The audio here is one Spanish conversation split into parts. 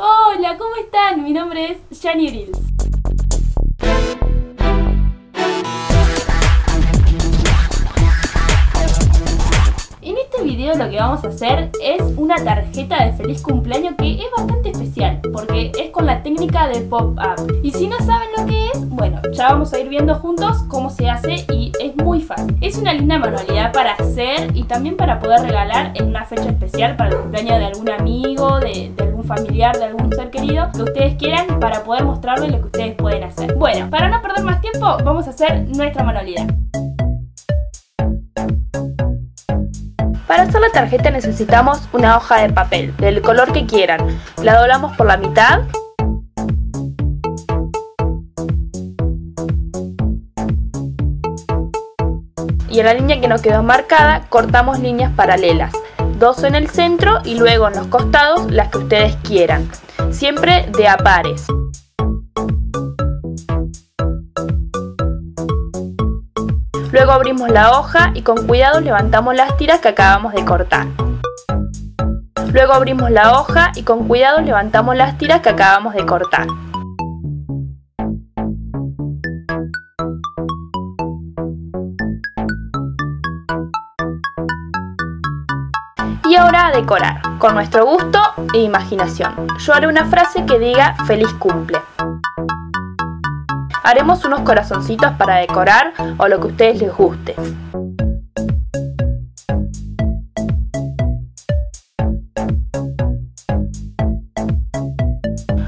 Hola, ¿cómo están? Mi nombre es Yani Brilz. En este video lo que vamos a hacer es una tarjeta de feliz cumpleaños que es bastante especial porque es con la técnica de pop-up. Y si no saben lo que es, bueno, ya vamos a ir viendo juntos cómo se hace y es muy fácil. Es una linda manualidad para hacer y también para poder regalar en una fecha especial para el cumpleaños de algún amigo, de familiar, de algún ser querido que ustedes quieran, para poder mostrarles lo que ustedes pueden hacer. Bueno, para no perder más tiempo vamos a hacer nuestra manualidad. Para hacer la tarjeta necesitamos una hoja de papel del color que quieran. La doblamos por la mitad y en la línea que nos quedó marcada cortamos líneas paralelas, dos en el centro y luego en los costados las que ustedes quieran, siempre de a pares. Luego abrimos la hoja y con cuidado levantamos las tiras que acabamos de cortar. Luego abrimos la hoja y con cuidado levantamos las tiras que acabamos de cortar. Y ahora a decorar, con nuestro gusto e imaginación. Yo haré una frase que diga feliz cumple. Haremos unos corazoncitos para decorar o lo que a ustedes les guste.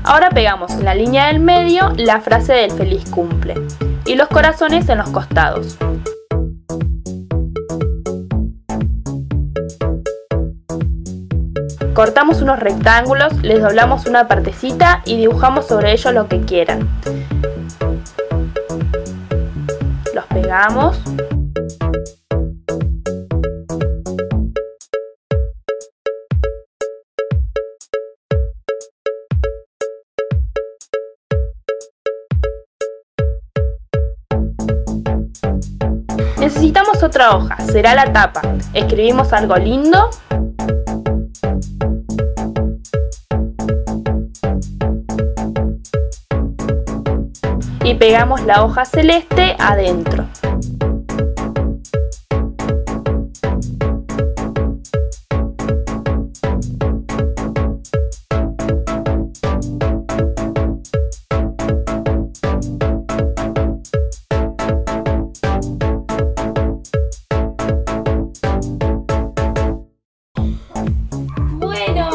Ahora pegamos en la línea del medio la frase del feliz cumple y los corazones en los costados. Cortamos unos rectángulos, les doblamos una partecita y dibujamos sobre ellos lo que quieran. Los pegamos. Necesitamos otra hoja, será la tapa. Escribimos algo lindo. Y pegamos la hoja celeste adentro.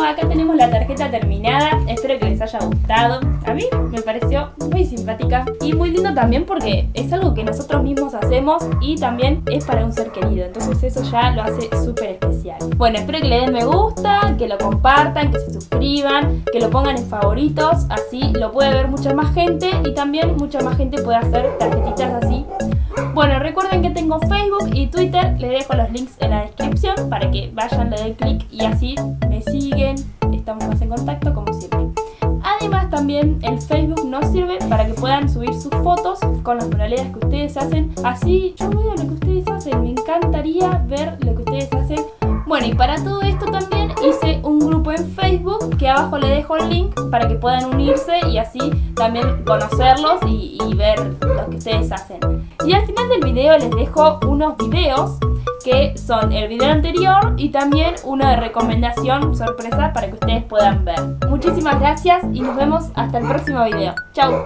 Acá tenemos la tarjeta terminada, espero que les haya gustado, a mí me pareció muy simpática y muy lindo también porque es algo que nosotros mismos hacemos y también es para un ser querido, entonces eso ya lo hace súper especial. Bueno, espero que le den me gusta, que lo compartan, que se suscriban, que lo pongan en favoritos, así lo puede ver mucha más gente y también mucha más gente puede hacer tarjetitas así. Bueno, recuerden que tengo Facebook y Twitter, les dejo los links en la descripción para que vayan, le den clic y así me siguen, estamos más en contacto como siempre. Además también el Facebook nos sirve para que puedan subir sus fotos con las manualidades que ustedes hacen, así yo veo lo que ustedes hacen, me encantaría ver lo que ustedes hacen. Bueno, y para todo esto también hice un grupo en Facebook que abajo le dejo el link para que puedan unirse y así también conocerlos y ver lo que ustedes hacen. Y al final del video les dejo unos videos que son el video anterior y también uno de recomendación sorpresa para que ustedes puedan ver. Muchísimas gracias y nos vemos hasta el próximo video. Chau.